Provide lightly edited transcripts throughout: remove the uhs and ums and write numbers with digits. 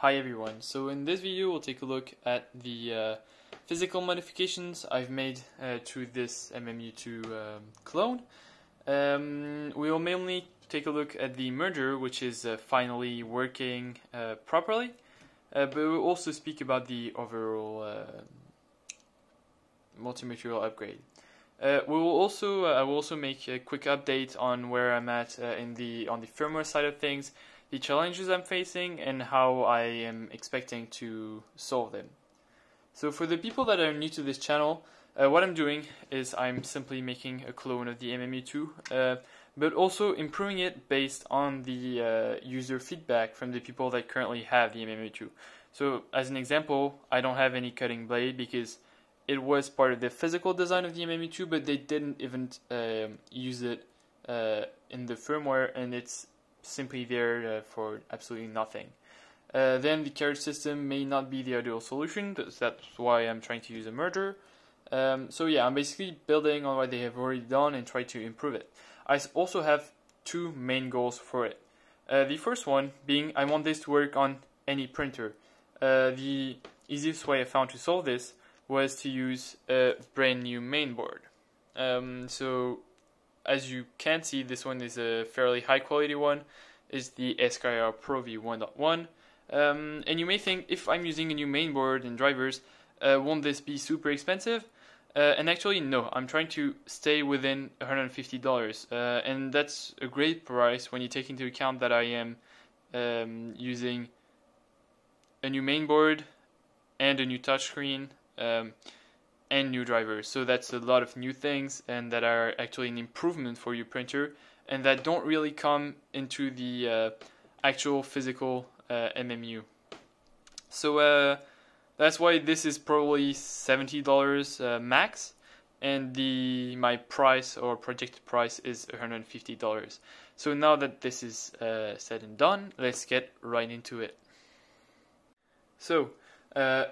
Hi everyone, so in this video we'll take a look at the physical modifications I've made to this MMU2 clone. We will mainly take a look at the merger, which is finally working properly, but we'll also speak about the overall multi-material upgrade. I will also make a quick update on where I'm at on the firmware side of things, the challenges I'm facing, and how I am expecting to solve them. So for the people that are new to this channel, what I'm doing is I'm simply making a clone of the MMU2, but also improving it based on the user feedback from the people that currently have the MMU2. So as an example, I don't have any cutting blade because it was part of the physical design of the MMU2, but they didn't even use it in the firmware, and it's simply there for absolutely nothing. Then the carriage system may not be the ideal solution, that's why I'm trying to use a merger. So yeah, I'm basically building on what they have already done and try to improve it. I also have two main goals for it. The first one being I want this to work on any printer. The easiest way I found to solve this was to use a brand new mainboard. So as you can see, this one is a fairly high quality one. It's the SKR Pro V1.1. And you may think, if I'm using a new mainboard and drivers, won't this be super expensive? And actually no, I'm trying to stay within $150. And that's a great price when you take into account that I am using a new mainboard and a new touchscreen. And new drivers, so that's a lot of new things, and that are actually an improvement for your printer, and that don't really come into the actual physical MMU. So that's why this is probably $70 max, and my price or projected price is $150. So now that this is said and done, let's get right into it. So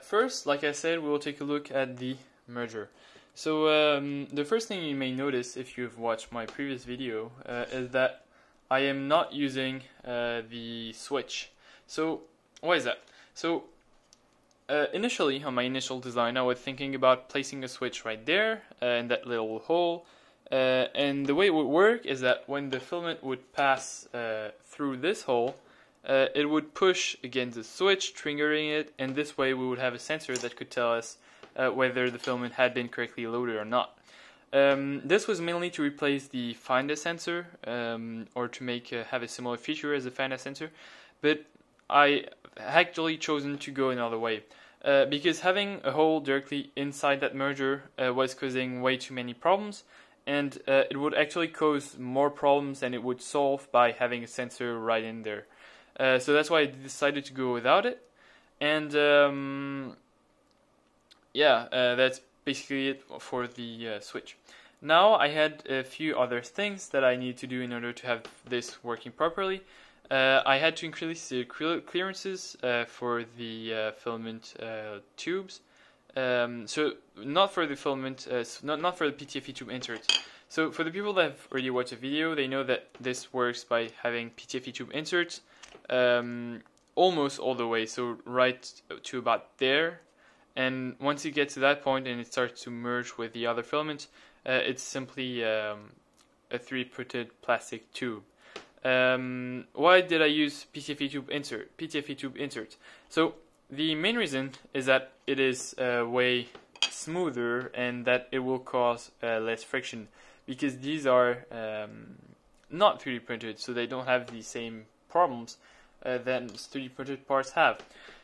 first, like I said, we will take a look at the merger. So the first thing you may notice if you've watched my previous video is that I am not using the switch. So why is that? So initially, on my initial design, I was thinking about placing a switch right there in that little hole, and the way it would work is that when the filament would pass through this hole, it would push against the switch, triggering it, and this way we would have a sensor that could tell us whether the filament had been correctly loaded or not. This was mainly to replace the finder sensor, or to make have a similar feature as the finder sensor, but I actually chosen to go another way, because having a hole directly inside that merger was causing way too many problems, and it would actually cause more problems than it would solve by having a sensor right in there. So that's why I decided to go without it, and that's basically it for the switch. Now I had a few other things that I need to do in order to have this working properly. I had to increase the clearances for the filament tubes, so not for the filament, not for the PTFE tube inserts. So for the people that have already watched the video, they know that this works by having PTFE tube inserts almost all the way, so right to about there, and once you get to that point and it starts to merge with the other filament, it's simply a 3-printed plastic tube. Why did I use PTFE tube insert? So the main reason is that it is way smoother and that it will cause less friction, because these are not 3D printed, so they don't have the same problems than 3D printed parts have.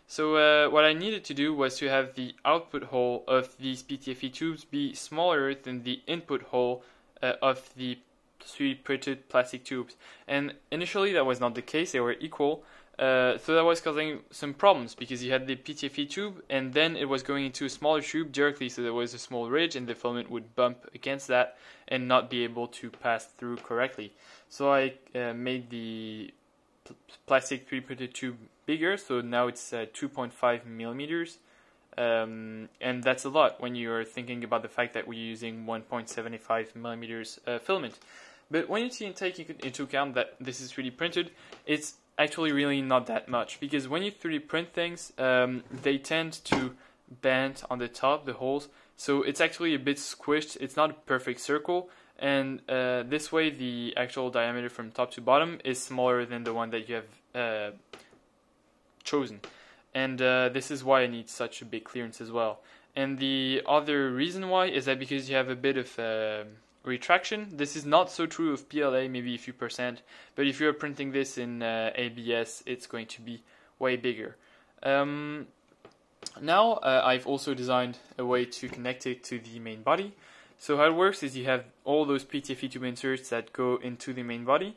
So what I needed to do was to have the output hole of these PTFE tubes be smaller than the input hole of the 3D printed plastic tubes, and initially that was not the case, they were equal, so that was causing some problems because you had the PTFE tube and then it was going into a smaller tube directly, so there was a small ridge and the filament would bump against that and not be able to pass through correctly. So I made the plastic 3D printed tube bigger, so now it's 2.5 millimeters, and that's a lot when you are thinking about the fact that we're using 1.75 millimeters filament. But when you take into account that this is 3D printed, it's actually really not that much, because when you 3D print things, they tend to bend on the top, the holes, so it's actually a bit squished, it's not a perfect circle, and this way the actual diameter from top to bottom is smaller than the one that you have chosen. And this is why I need such a big clearance as well. And the other reason why is that because you have a bit of retraction. This is not so true of PLA, maybe a few %, but if you're printing this in ABS, it's going to be way bigger. Now I've also designed a way to connect it to the main body. So how it works is you have all those PTFE tube inserts that go into the main body,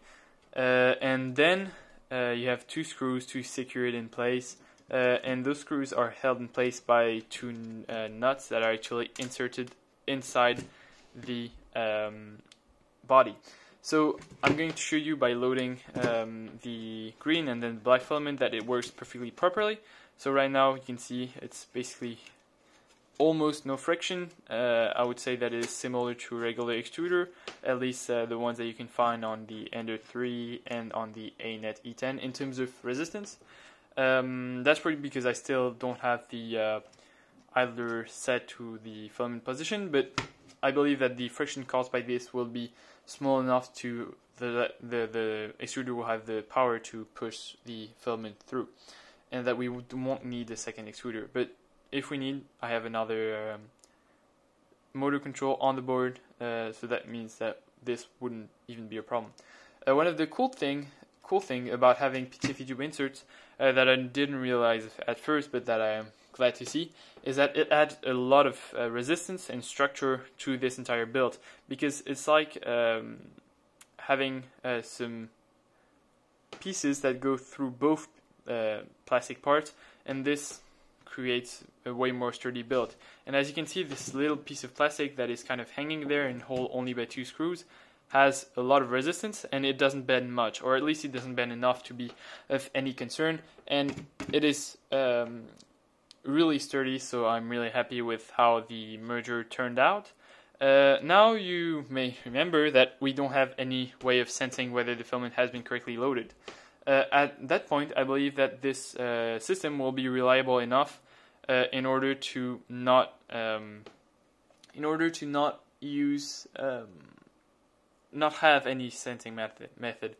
and then you have two screws to secure it in place. And those screws are held in place by two nuts that are actually inserted inside the body. So I'm going to show you by loading the green and then the black filament that it works perfectly properly. So right now you can see it's basically almost no friction. I would say that is similar to a regular extruder, at least the ones that you can find on the Ender 3 and on the Anet E10 in terms of resistance. That's probably because I still don't have the idler set to the filament position, but I believe that the friction caused by this will be small enough to the extruder will have the power to push the filament through, and that we won't need a second extruder. But if we need, I have another motor control on the board, so that means that this wouldn't even be a problem. One of the cool thing about having PTFE tube inserts that I didn't realize at first, but that I am glad to see, is that it adds a lot of resistance and structure to this entire build, because it's like having some pieces that go through both plastic parts, and this creates a way more sturdy build. And as you can see, this little piece of plastic that is kind of hanging there and held only by two screws has a lot of resistance, and it doesn't bend much, or at least it doesn't bend enough to be of any concern, and it is really sturdy, so I'm really happy with how the merger turned out. Now you may remember that we don't have any way of sensing whether the filament has been correctly loaded. At that point, I believe that this system will be reliable enough in order to not have any sensing method.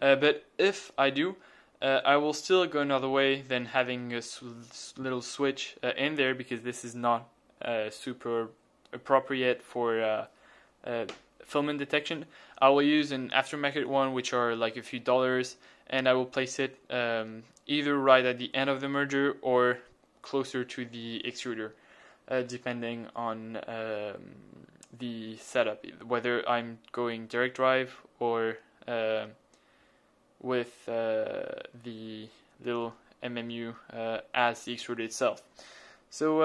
But if I do, I will still go another way than having a little switch in there, because this is not super appropriate for filament detection. I will use an aftermarket one, which are like a few dollars, and I will place it either right at the end of the merger or closer to the extruder, depending on the setup, whether I'm going direct drive or with the little MMU as the extruder itself. So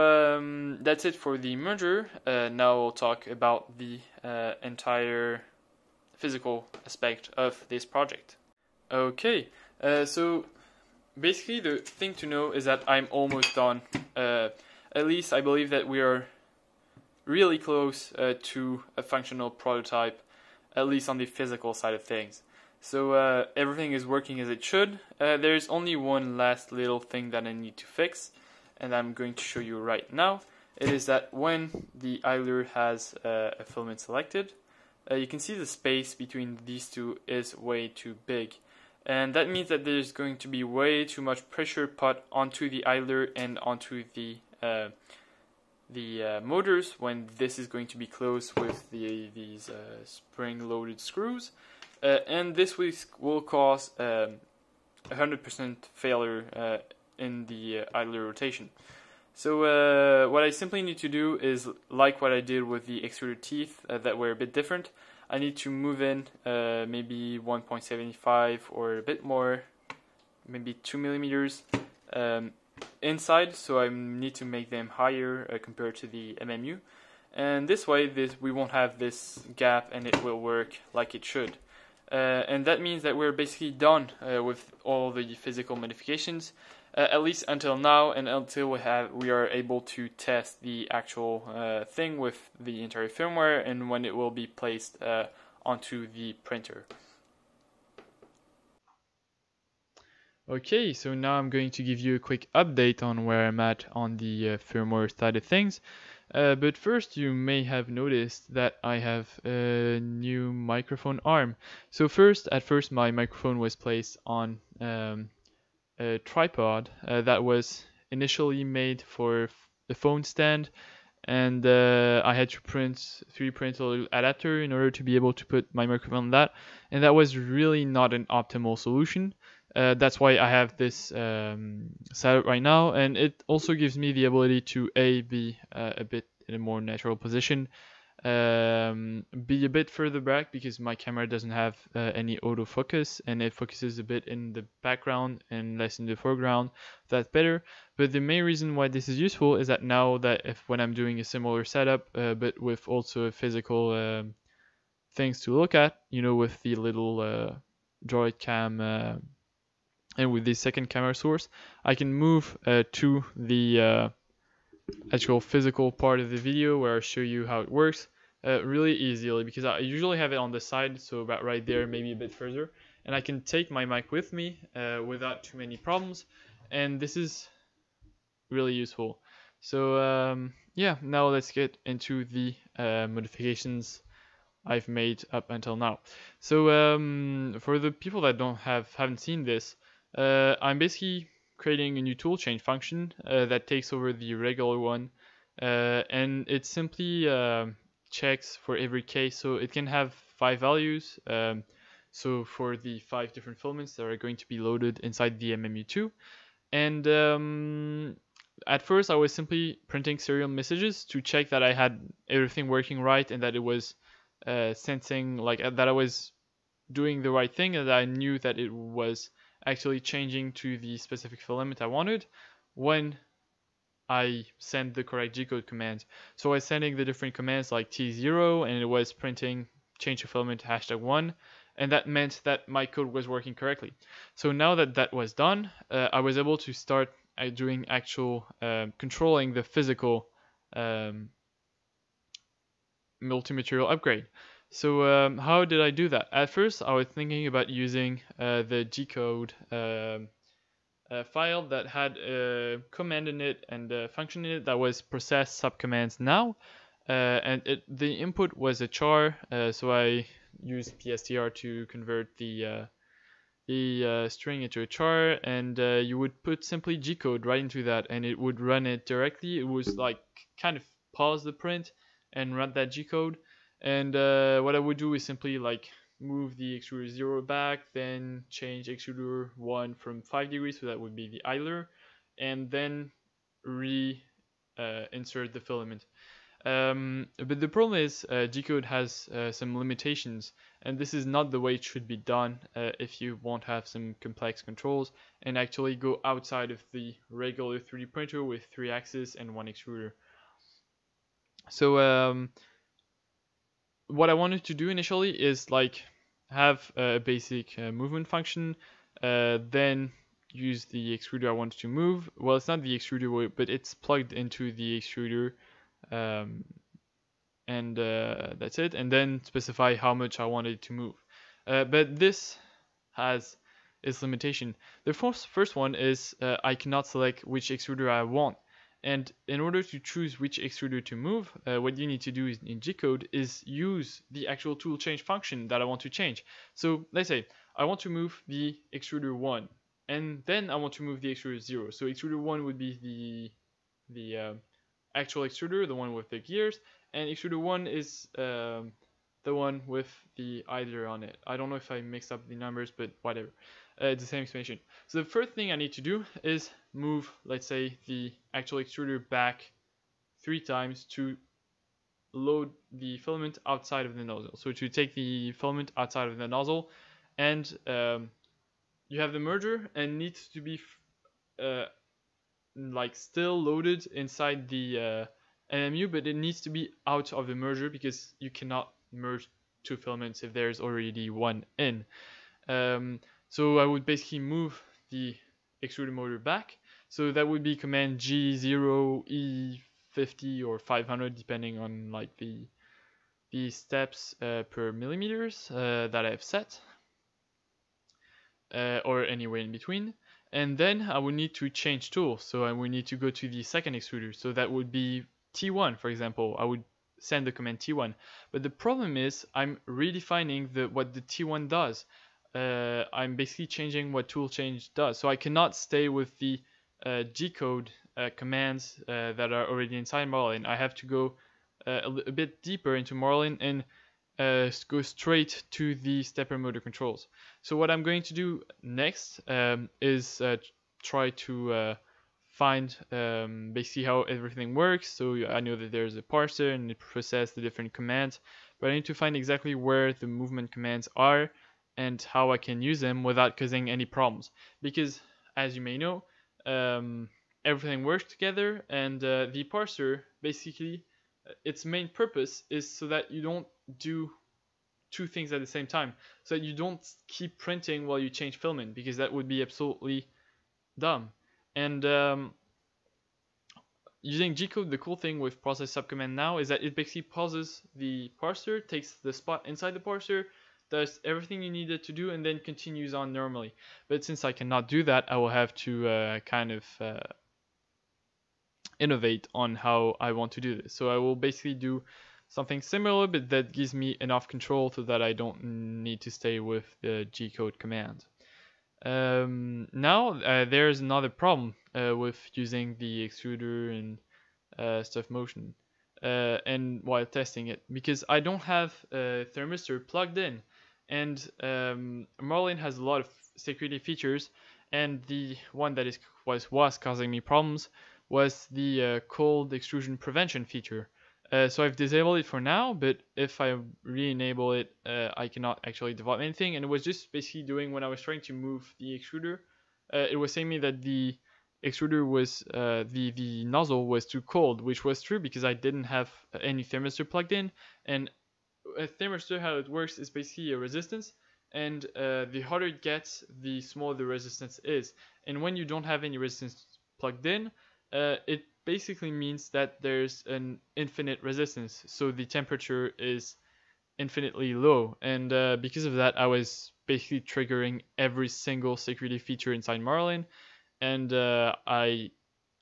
that's it for the merger. Now we'll talk about the entire physical aspect of this project. Okay, so basically the thing to know is that I'm almost done. At least I believe that we are really close to a functional prototype, at least on the physical side of things. So everything is working as it should. There's only one last little thing that I need to fix, and I'm going to show you right now. It is that when the idler has a filament selected, you can see the space between these two is way too big, and that means that there's going to be way too much pressure put onto the idler and onto the motors when this is going to be closed with these spring-loaded screws, and this will cause 100% failure in the idler rotation. So what I simply need to do is, like what I did with the extruder teeth that were a bit different, I need to move in maybe 1.75 or a bit more, maybe 2 millimeters inside, so I need to make them higher compared to the MMU, and this way we won't have this gap and it will work like it should. And that means that we're basically done with all the physical modifications, at least until now, and until we are able to test the actual thing with the entire firmware and when it will be placed onto the printer. Okay, so now I'm going to give you a quick update on where I'm at on the firmware side of things. But first, you may have noticed that I have a new microphone arm. So at first my microphone was placed on a tripod that was initially made for the phone stand, and I had to print 3D print a little adapter in order to be able to put my microphone on that, and that was really not an optimal solution. That's why I have this setup right now, and it also gives me the ability to be a bit in a more natural position, be a bit further back because my camera doesn't have any autofocus, and it focuses a bit in the background and less in the foreground. That's better. But the main reason why this is useful is that now that when I'm doing a similar setup, but with also physical things to look at, you know, with the little Droid Cam. And with the second camera source, I can move to the actual physical part of the video where I show you how it works really easily, because I usually have it on the side, so about right there, maybe a bit further. And I can take my mic with me without too many problems, and this is really useful. So yeah, now let's get into the modifications I've made up until now. So for the people that haven't seen this, I'm basically creating a new toolchain function that takes over the regular one, and it simply checks for every case. So it can have 5 values, so for the 5 different filaments that are going to be loaded inside the MMU2. And at first I was simply printing serial messages to check that I had everything working right, and that it was sensing, like that I was doing the right thing, and that I knew that it was actually changing to the specific filament I wanted when I sent the correct G-code command. So I was sending the different commands like T0, and it was printing change to filament #1, and that meant that my code was working correctly. So now that that was done, I was able to start doing actual controlling the physical multi-material upgrade. So how did I do that? At first, I was thinking about using the G-code file that had a command in it and a function in it that was process subcommands now, and the input was a char. So I used PSTR to convert the string into a char, and you would put simply G-code right into that, and it would run it directly. It was like kind of pause the print and run that G-code. And what I would do is simply like move the extruder 0 back, then change extruder 1 from 5 degrees, so that would be the idler, and then insert the filament. But the problem is G-code has some limitations, and this is not the way it should be done if you want to have some complex controls and actually go outside of the regular 3D printer with 3 axes and 1 extruder. So what I wanted to do initially is like have a basic movement function, then use the extruder I wanted to move. Well, it's not the extruder, but it's plugged into the extruder, and that's it. And then specify how much I wanted to move. But this has its limitation. The first one is I cannot select which extruder I want. And in order to choose which extruder to move, what you need to do in G-code is use the actual tool change function that I want to change. So let's say I want to move the extruder 1, and then I want to move the extruder 0. So extruder 1 would be the actual extruder, the one with the gears, and extruder 1 is the one with the idler on it. I don't know if I mixed up the numbers, but whatever. It's the same explanation. So the first thing I need to do is move, let's say, the actual extruder back 3 times to load the filament outside of the nozzle. So to take the filament outside of the nozzle, and you have the merger and needs to be like still loaded inside the MMU, but it needs to be out of the merger because you cannot merge 2 filaments if there's already 1 in. So I would basically move the extruder motor back. So that would be command G0, E50 or 500, depending on like the steps per millimeters that I've set, or anywhere in between. And then I will need to change tools. So I will need to go to the second extruder. So that would be T1, for example. I would send the command T1. But the problem is I'm redefining what the T1 does. I'm basically changing what tool change does. So I cannot stay with the G-code commands that are already inside Marlin. I have to go a bit deeper into Marlin and go straight to the stepper motor controls. So what I'm going to do next is try to find basically how everything works. So I know that there's a parser and it processes the different commands, but I need to find exactly where the movement commands are and how I can use them without causing any problems. Because as you may know, everything works together, and the parser, basically its main purpose is so that you don't do two things at the same time, so that you don't keep printing while you change filament, because that would be absolutely dumb. And using G-code, the cool thing with process subcommand now is that it basically pauses the parser, takes the spot inside the parser, does everything you needed to do, and then continues on normally. But since I cannot do that, I will have to kind of innovate on how I want to do this. So I will basically do something similar, but that gives me enough control so that I don't need to stay with the G-code command. Now there's another problem with using the extruder and stuff motion and while testing it, because I don't have a thermistor plugged in. And Marlin has a lot of security features, and the one that was causing me problems was the cold extrusion prevention feature. So I've disabled it for now, but if I re-enable it, I cannot actually develop anything. And it was just basically doing, when I was trying to move the extruder, it was saying me that the extruder was, the nozzle was too cold, which was true because I didn't have any thermistor plugged in. And a thermistor, how it works, is basically a resistance. And the hotter it gets, the smaller the resistance is. And when you don't have any resistance plugged in, it basically means that there's an infinite resistance, so the temperature is infinitely low. And because of that, I was basically triggering every single security feature inside Marlin, and I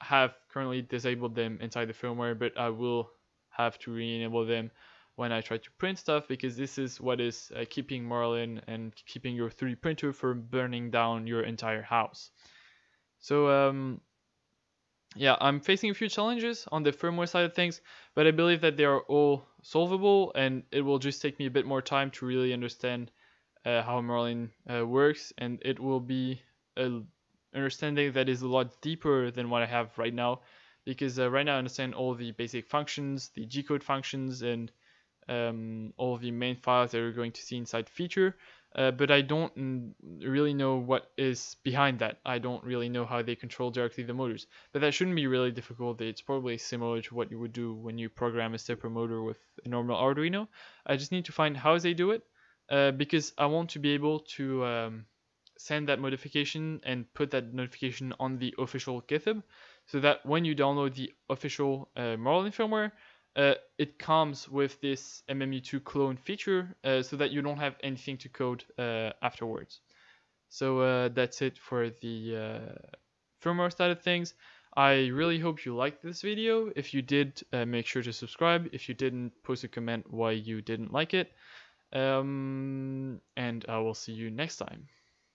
have currently disabled them inside the firmware, but I will have to re-enable them when I try to print stuff, because this is what is keeping Marlin and keeping your 3D printer from burning down your entire house. So yeah, I'm facing a few challenges on the firmware side of things, but I believe that they are all solvable, and it will just take me a bit more time to really understand how Marlin works, and it will be an understanding that is a lot deeper than what I have right now, because right now I understand all the basic functions, the G-code functions, and all the main files that you're going to see inside feature, but I don't really know what is behind that. I don't really know how they control directly the motors, but that shouldn't be really difficult. It's probably similar to what you would do when you program a stepper motor with a normal Arduino. I just need to find how they do it, because I want to be able to send that modification and put that notification on the official GitHub, so that when you download the official Marlin firmware, it comes with this MMU2 clone feature, so that you don't have anything to code afterwards. So that's it for the firmware side of things. I really hope you liked this video. If you did, make sure to subscribe. If you didn't, post a comment why you didn't like it. And I will see you next time.